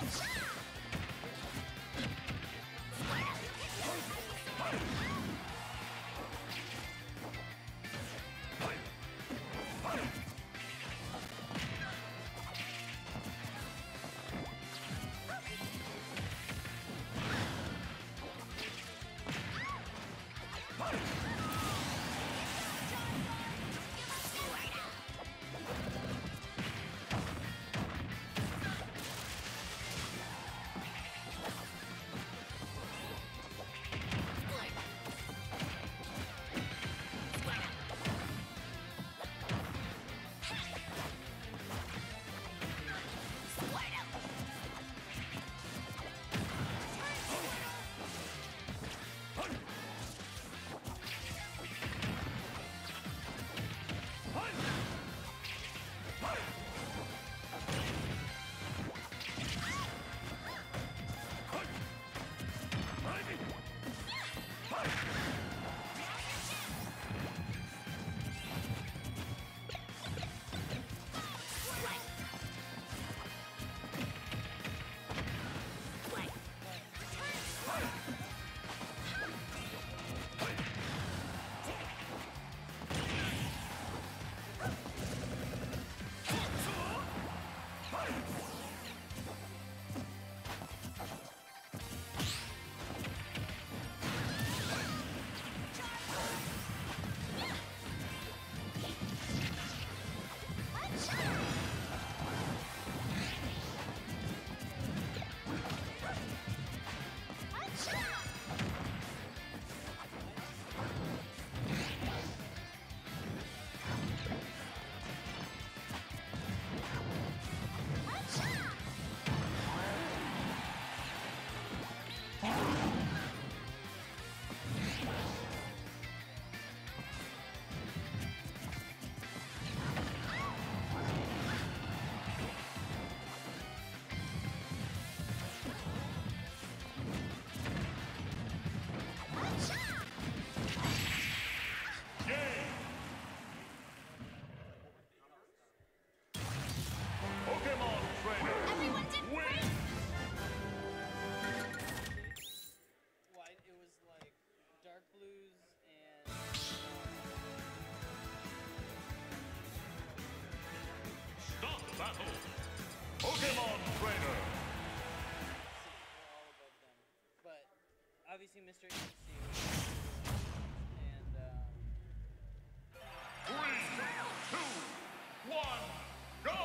Pokemon Trainer! Everyone did great! Well, it was like dark blues and... Stop battle! Pokemon Trainer! We're all above them. But obviously Mr. MC and 3, 2, 1, go!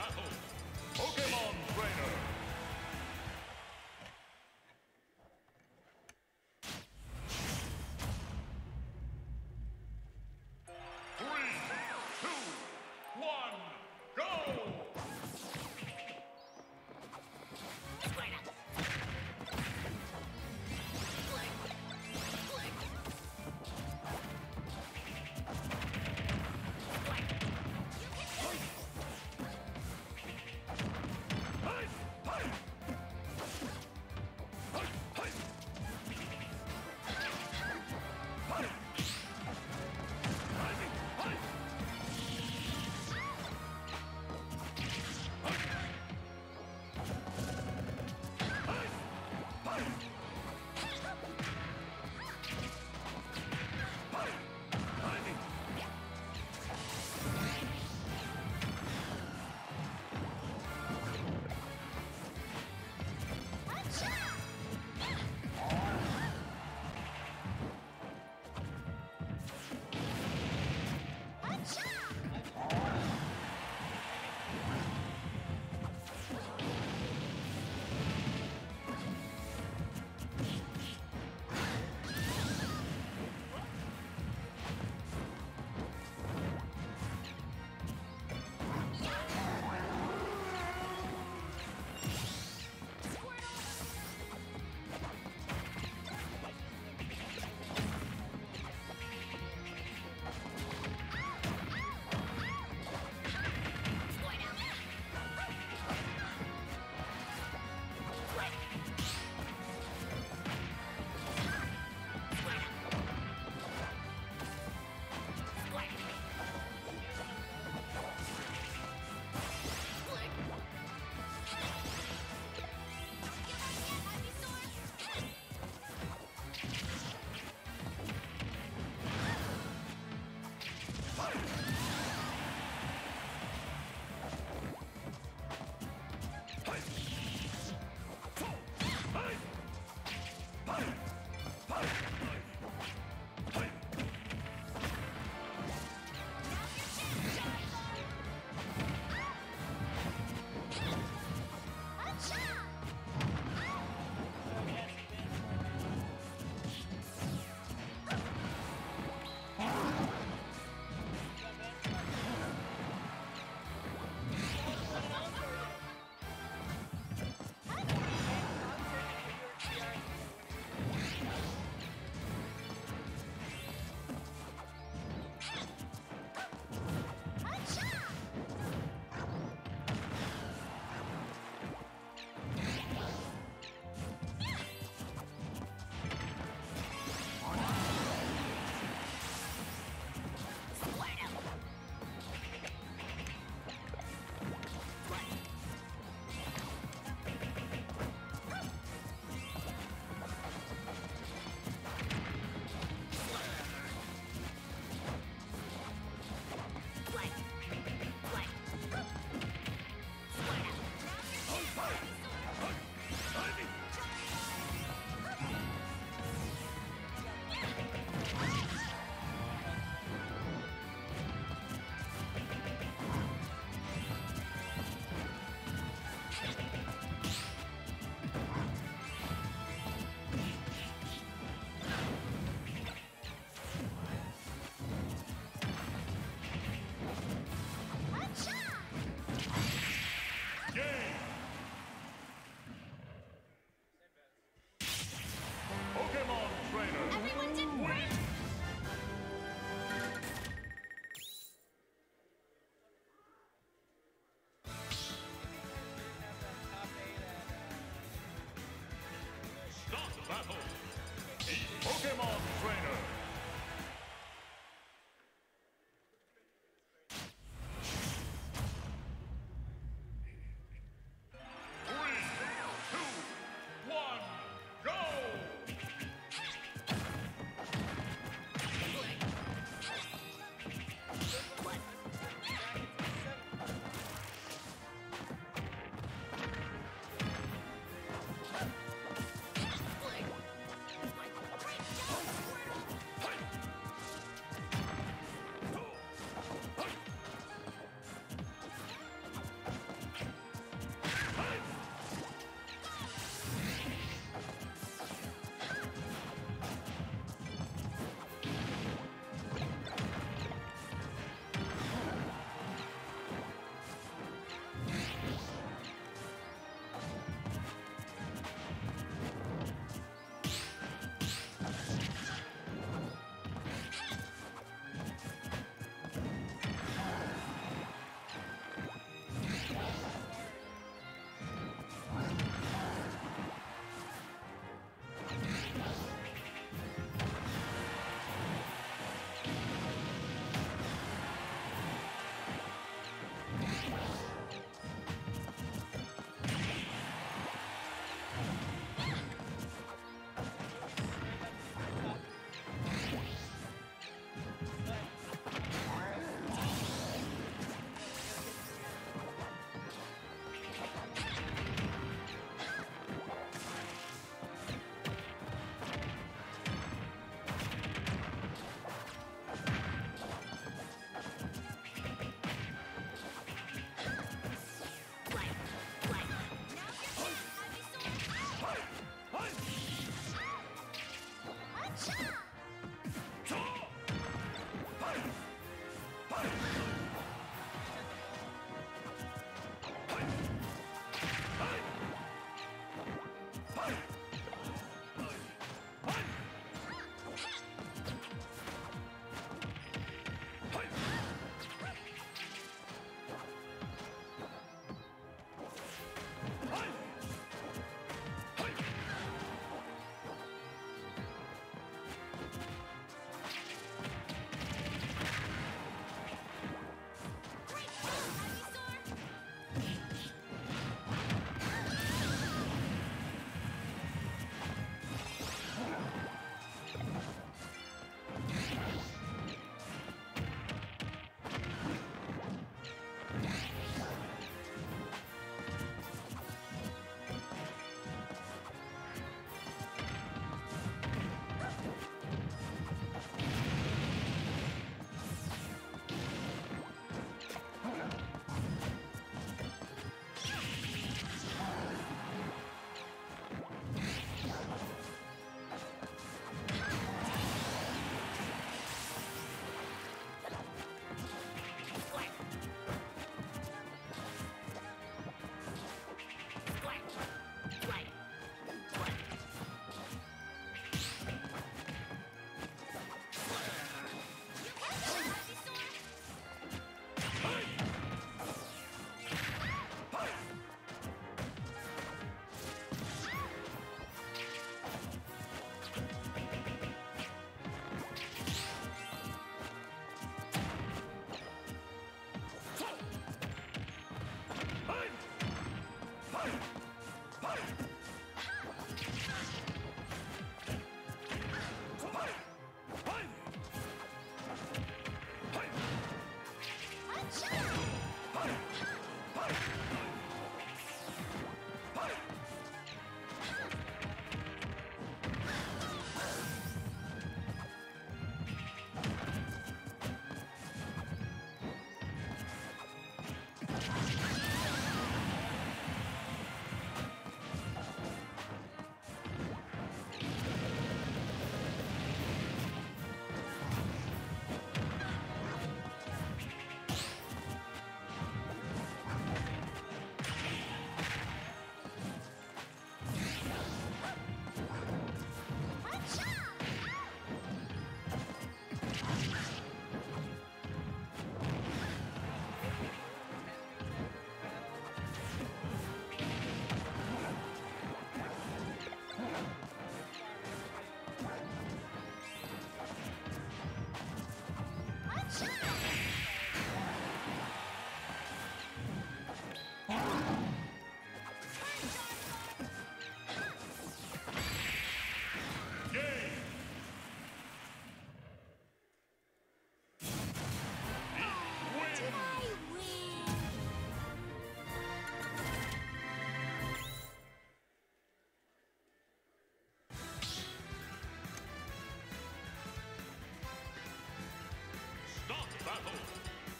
battle, Pokemon Trainer.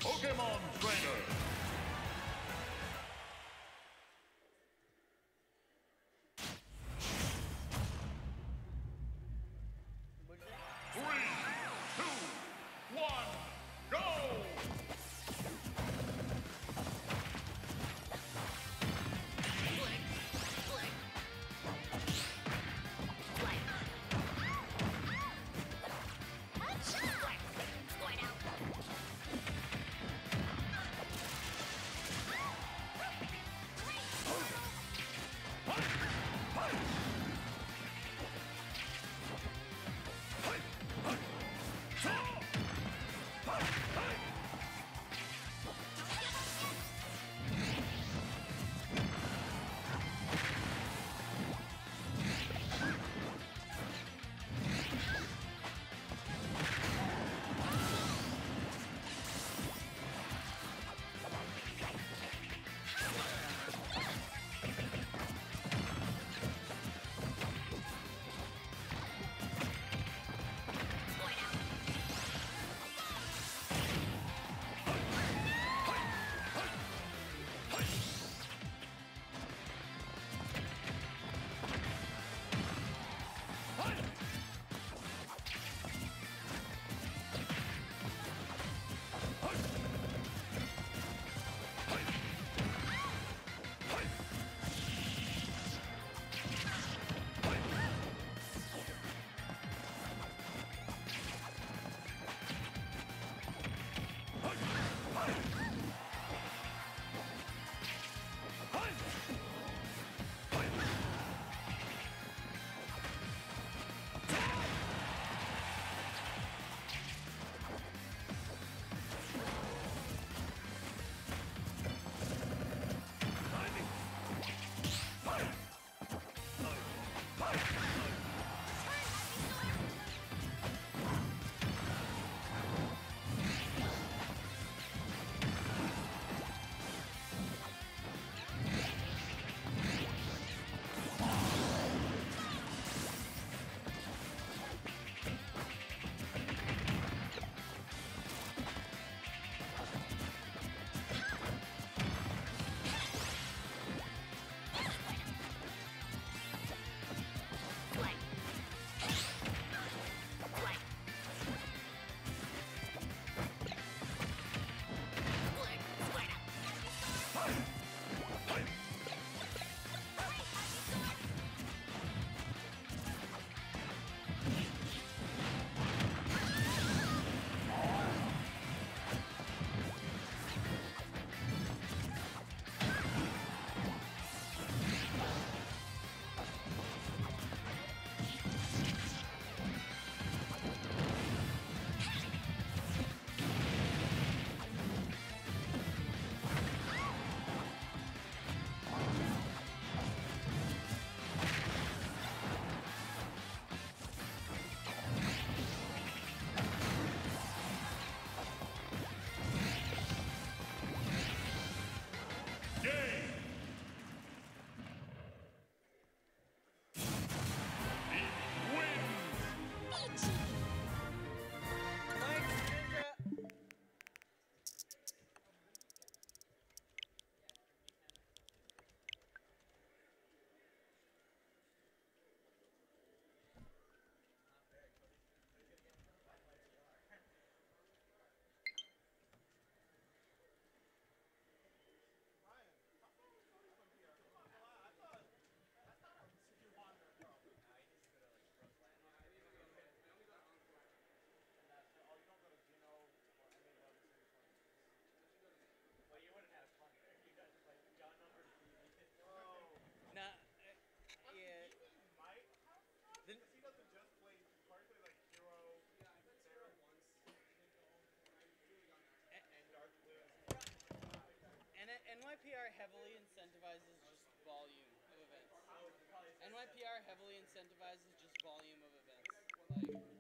Pokemon Trainer. NYPR heavily incentivizes just volume of events.